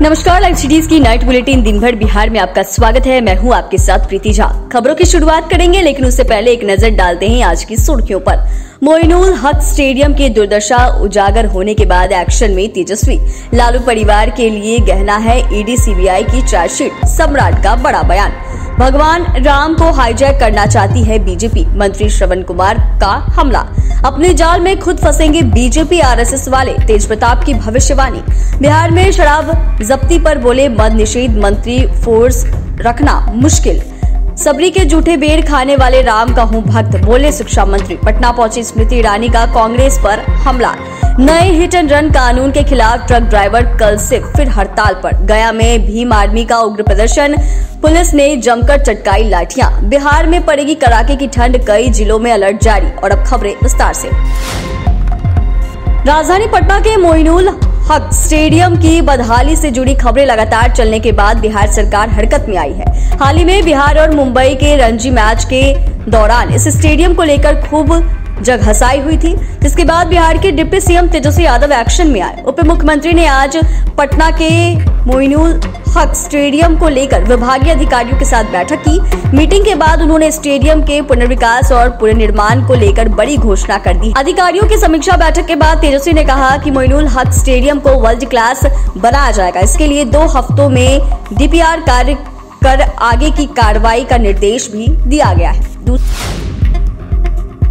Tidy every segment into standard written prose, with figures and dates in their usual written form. नमस्कार, live cities की night bulletin दिन भर बिहार में आपका स्वागत है। मैं हूं आपके साथ प्रीति झा। खबरों की शुरुआत करेंगे, लेकिन उससे पहले एक नजर डालते हैं आज की सुर्खियों पर। मोइनुल हक स्टेडियम की दुर्दशा उजागर होने के बाद एक्शन में तेजस्वी, लालू परिवार के लिए गहना है ईडी सीबीआई की चार्जशीट, सम्राट का बड़ा बयान। भगवान राम को हाईजैक करना चाहती है बीजेपी, मंत्री श्रवण कुमार का हमला। अपने जाल में खुद फंसेंगे बीजेपी आरएसएस वाले, तेज प्रताप की भविष्यवाणी। बिहार में शराब जब्ती पर बोले मद निषेध मंत्री, फोर्स रखना मुश्किल। सबरी के जूठे बेर खाने वाले राम का हूं भक्त, बोले शिक्षा मंत्री। पटना पहुंची स्मृति ईरानी का कांग्रेस पर हमला। नए हिट एंड रन कानून के खिलाफ ट्रक ड्राइवर कल से फिर हड़ताल पर। गया में भीम आर्मी का उग्र प्रदर्शन, पुलिस ने जमकर चटकाई लाठियां। बिहार में पड़ेगी कड़ाके की ठंड, कई जिलों में अलर्ट जारी। और अब खबरें विस्तार से। राजधानी पटना के मोइनुल हक स्टेडियम की बदहाली से जुड़ी खबरें लगातार चलने के बाद बिहार सरकार हरकत में आई है। हाल ही में बिहार और मुंबई के रणजी मैच के दौरान इस स्टेडियम को लेकर खूब जगहसाई हुई थी, जिसके बाद बिहार के deputy CM Tejashwi Yadav action में आए। उप मुख्यमंत्री ने आज पटना के मोइनुल हक स्टेडियम को लेकर विभागीय अधिकारियों के साथ बैठक की। मीटिंग के बाद उन्होंने स्टेडियम के पुनर्विकास और पुनर्निर्माण को लेकर बड़ी घोषणा कर दी। अधिकारियों की समीक्षा बैठक के बाद तेजस्वी ने कहा कि मोइनुल हक स्टेडियम को वर्ल्ड क्लास बनाया जाएगा। इसके लिए 2 हफ्तों में डीपीआर कार्य कर आगे की कार्रवाई का निर्देश भी दिया गया है।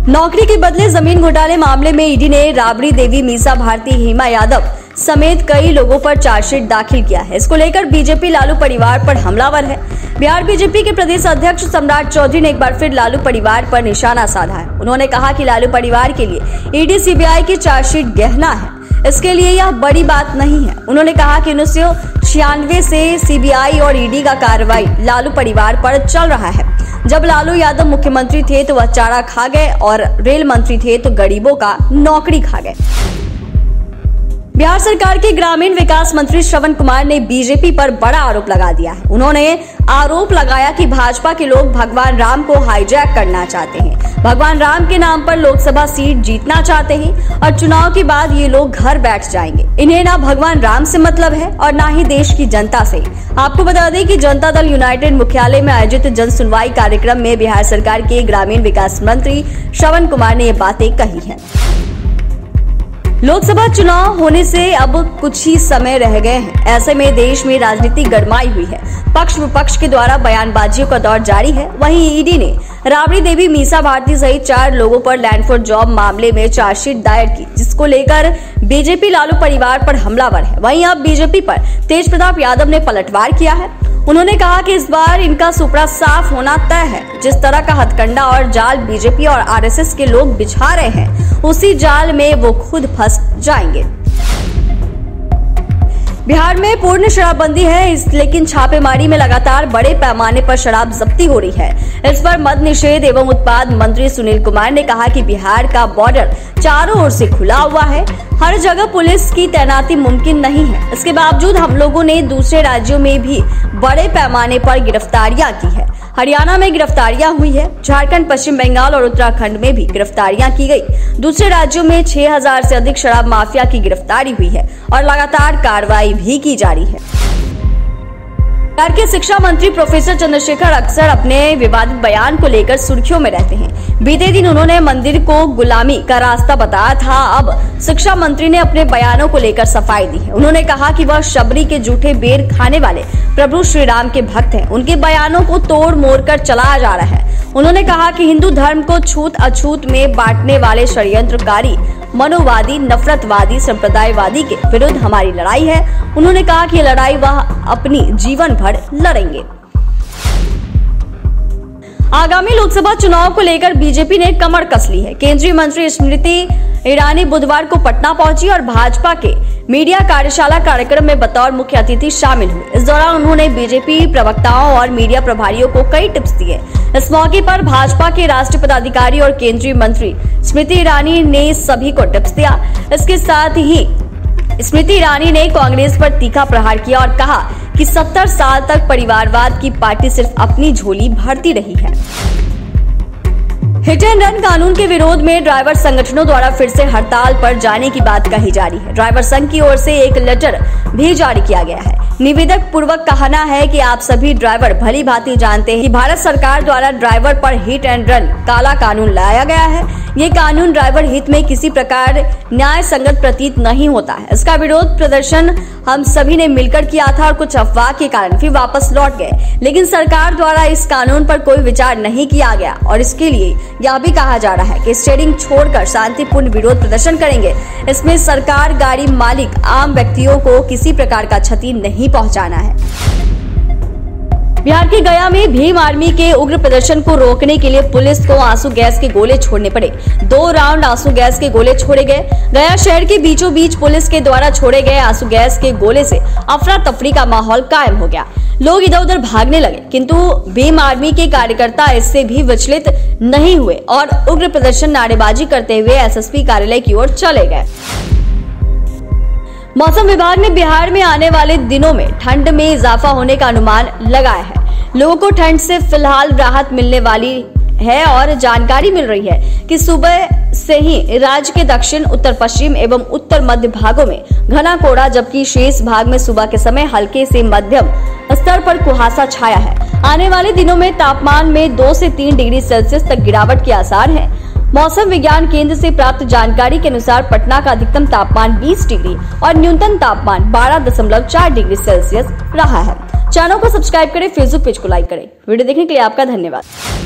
नौकरी के बदले जमीन घोटाले मामले में ईडी ने राबड़ी देवी, मीसा भारती, हेमा यादव समेत कई लोगों पर चार्जशीट दाखिल किया है। इसको लेकर बीजेपी लालू परिवार पर हमलावर है। बिहार बीजेपी के प्रदेश अध्यक्ष सम्राट चौधरी ने एक बार फिर लालू परिवार पर निशाना साधा है। उन्होंने कहा कि लालू परिवार के लिए ईडी सीबीआई की चार्जशीट गहना है, इसके लिए यह बड़ी बात नहीं है। उन्होंने कहा कि 1996 से सीबीआई और ईडी का कार्रवाई लालू परिवार पर चल रहा है। जब लालू यादव मुख्यमंत्री थे तो वह चारा खा गए और रेल मंत्री थे तो गरीबों का नौकरी खा गए। बिहार सरकार के ग्रामीण विकास मंत्री श्रवण कुमार ने बीजेपी पर बड़ा आरोप लगा दिया है। उन्होंने आरोप लगाया कि भाजपा के लोग भगवान राम को हाईजैक करना चाहते हैं, भगवान राम के नाम पर लोकसभा सीट जीतना चाहते हैं और चुनाव के बाद ये लोग घर बैठ जाएंगे। इन्हें ना भगवान राम से मतलब है और ना ही देश की जनता से। आपको बता दें कि जनता दल यूनाइटेड मुख्यालय में आयोजित जन सुनवाई कार्यक्रम में बिहार सरकार के ग्रामीण विकास मंत्री श्रवण कुमार ने ये बातें कही है। लोकसभा चुनाव होने से अब कुछ ही समय रह गए हैं। ऐसे में देश में राजनीति गरमाई हुई है। पक्ष विपक्ष के द्वारा बयानबाजियों का दौर जारी है। वहीं ईडी ने राबड़ी देवी, मीसा भारती सहित 4 लोगों पर लैंड फॉर जॉब मामले में चार्जशीट दायर की, जिसको लेकर बीजेपी लालू परिवार पर हमलावर है। वहीं अब बीजेपी पर तेज प्रताप यादव ने पलटवार किया है। उन्होंने कहा कि इस बार इनका सुपड़ा साफ होना तय है। जिस तरह का हथकंडा और जाल बीजेपी और आरएसएस के लोग बिछा रहे हैं, उसी जाल में वो खुद फंस जाएंगे। बिहार में पूर्ण शराबबंदी है, लेकिन छापेमारी में लगातार बड़े पैमाने पर शराब जब्ती हो रही है। इस पर मद निषेध एवं उत्पाद मंत्री सुनील कुमार ने कहा कि बिहार का बॉर्डर चारों ओर से खुला हुआ है, हर जगह पुलिस की तैनाती मुमकिन नहीं है। इसके बावजूद हम लोगों ने दूसरे राज्यों में भी बड़े पैमाने पर गिरफ्तारियां की है। हरियाणा में गिरफ्तारियां हुई है, झारखंड, पश्चिम बंगाल और उत्तराखंड में भी गिरफ्तारियां की गई। दूसरे राज्यों में 6000 से अधिक शराब माफिया की गिरफ्तारी हुई है और लगातार कार्रवाई भी की जा रही है। बिहार के शिक्षा मंत्री प्रोफेसर चंद्रशेखर अक्सर अपने विवादित बयान को लेकर सुर्खियों में रहते हैं। बीते दिन उन्होंने मंदिर को गुलामी का रास्ता बताया था, अब शिक्षा मंत्री ने अपने बयानों को लेकर सफाई दी है। उन्होंने कहा कि वह शबरी के जूठे बेर खाने वाले प्रभु श्री राम के भक्त हैं, उनके बयानों को तोड़ मोड़ कर चलाया जा रहा है। उन्होंने कहा कि हिंदू धर्म को छूत अछूत में बांटने वाले षड्यंत्रकारी, मनोवादी, नफरतवादी, संप्रदायवादी के विरुद्ध हमारी लड़ाई है। उन्होंने कहा कि लड़ाई वह अपनी जीवन भर लड़ेंगे। आगामी लोकसभा चुनाव को लेकर बीजेपी ने कमर कस ली है। केंद्रीय मंत्री स्मृति ईरानी बुधवार को पटना पहुंची और भाजपा के मीडिया कार्यशाला कार्यक्रम में बतौर मुख्य अतिथि शामिल हुए। इस दौरान उन्होंने बीजेपी प्रवक्ताओं और मीडिया प्रभारियों को कई टिप्स दिए। इस मौके पर भाजपा के राष्ट्रीय पदाधिकारी और केंद्रीय मंत्री स्मृति ईरानी ने सभी को टिप्स दिया। इसके साथ ही स्मृति ईरानी ने कांग्रेस पर तीखा प्रहार किया और कहा कि 70 साल तक परिवारवाद की पार्टी सिर्फ अपनी झोली भरती रही है। हिट एंड रन कानून के विरोध में ड्राइवर संगठनों द्वारा फिर से हड़ताल पर जाने की बात कही जा रही है। ड्राइवर संघ की ओर से एक लेटर भी जारी किया गया है। निवेदक पूर्वक कहना है कि आप सभी ड्राइवर भली भांति जानते हैं कि भारत सरकार द्वारा ड्राइवर पर हिट एंड रन काला कानून लाया गया है। ये कानून ड्राइवर हित में किसी प्रकार न्याय संगत प्रतीत नहीं होता है। इसका विरोध प्रदर्शन हम सभी ने मिलकर किया था और कुछ अफवाह के कारण फिर वापस लौट गए, लेकिन सरकार द्वारा इस कानून पर कोई विचार नहीं किया गया और इसके लिए यह भी कहा जा रहा है कि स्टेडियम छोड़कर शांतिपूर्ण विरोध प्रदर्शन करेंगे। इसमें सरकार, गाड़ी मालिक, आम व्यक्तियों को किसी प्रकार का क्षति नहीं पहुँचाना है। बिहार के गया में भीम आर्मी के उग्र प्रदर्शन को रोकने के लिए पुलिस को आंसू गैस के गोले छोड़ने पड़े। 2 राउंड आंसू गैस के गोले छोड़े गए। गया शहर के बीचों बीच पुलिस के द्वारा छोड़े गए आंसू गैस के गोले से अफरा तफरी का माहौल कायम हो गया। लोग इधर उधर भागने लगे, किंतु भीम आर्मी के कार्यकर्ता इससे भी विचलित नहीं हुए और उग्र प्रदर्शन नारेबाजी करते हुए SSP कार्यालय की ओर चले गए। मौसम विभाग ने बिहार में आने वाले दिनों में ठंड में इजाफा होने का अनुमान लगाया है। लोगों को ठंड से फिलहाल राहत मिलने वाली है और जानकारी मिल रही है कि सुबह से ही राज्य के दक्षिण, उत्तर पश्चिम एवं उत्तर मध्य भागों में घना कोहरा, जबकि शेष भाग में सुबह के समय हल्के से मध्यम स्तर पर कुहासा छाया है। आने वाले दिनों में तापमान में 2 से 3 डिग्री सेल्सियस तक गिरावट के आसार है। मौसम विज्ञान केंद्र से प्राप्त जानकारी के अनुसार पटना का अधिकतम तापमान 20 डिग्री और न्यूनतम तापमान 12.4 डिग्री सेल्सियस रहा है। चैनल को सब्सक्राइब करें, फेसबुक पेज को लाइक करें। वीडियो देखने के लिए आपका धन्यवाद।